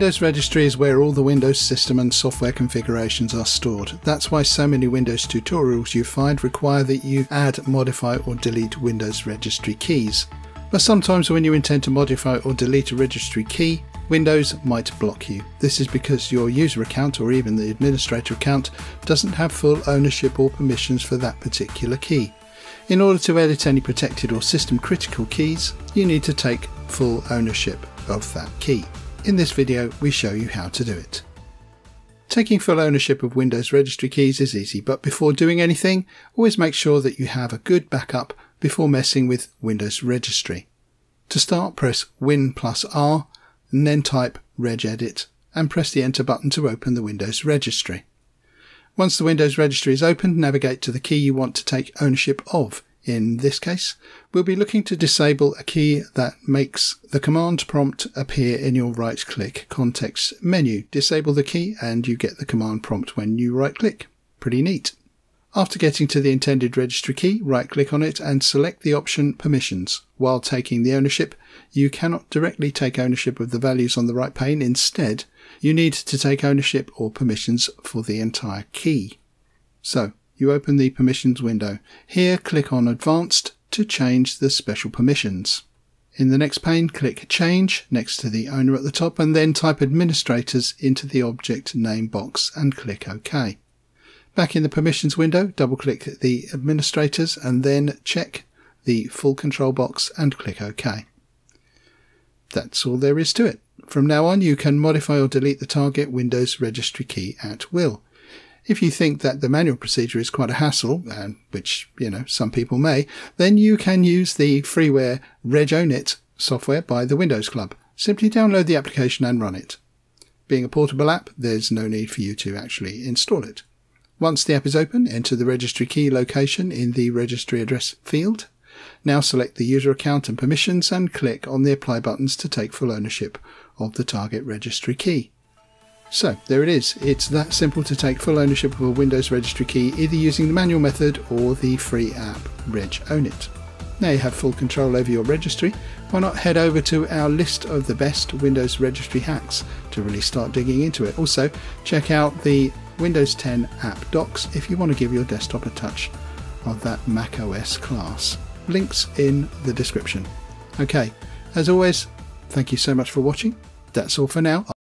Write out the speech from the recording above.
Windows Registry is where all the Windows system and software configurations are stored. That's why so many Windows tutorials you find require that you add, modify or delete Windows Registry keys. But sometimes when you intend to modify or delete a registry key, Windows might block you. This is because your user account or even the administrator account doesn't have full ownership or permissions for that particular key. In order to edit any protected or system critical keys, you need to take full ownership of that key. In this video, we show you how to do it. Taking full ownership of Windows registry keys is easy, but before doing anything, always make sure that you have a good backup before messing with Windows Registry. To start, press Win+R and then type RegEdit and press the Enter button to open the Windows Registry. Once the Windows Registry is opened, navigate to the key you want to take ownership of. In this case, we'll be looking to disable a key that makes the command prompt appear in your right-click context menu. Disable the key and you get the command prompt when you right-click. Pretty neat. After getting to the intended registry key, right-click on it and select the option Permissions. While taking the ownership, you cannot directly take ownership of the values on the right pane. Instead, you need to take ownership or permissions for the entire key. So, you open the Permissions window. Here, click on Advanced to change the special permissions. In the next pane, click Change next to the owner at the top and then type Administrators into the object name box and click OK. Back in the Permissions window, double-click the Administrators and then check the Full Control box and click OK. That's all there is to it. From now on, you can modify or delete the target Windows registry key at will. If you think that the manual procedure is quite a hassle, and which, some people may, then you can use the freeware RegOwnIt software by the Windows Club. Simply download the application and run it. Being a portable app, there's no need for you to actually install it. Once the app is open, enter the registry key location in the registry address field. Now select the user account and permissions and click on the apply buttons to take full ownership of the target registry key. So there it is. It's that simple to take full ownership of a Windows registry key, either using the manual method or the free app RegOwnIt. Now you have full control over your registry. Why not head over to our list of the best Windows registry hacks to really start digging into it. Also, check out the Windows 10 app docs if you want to give your desktop a touch of that macOS class. Links in the description. Okay, as always, thank you so much for watching. That's all for now.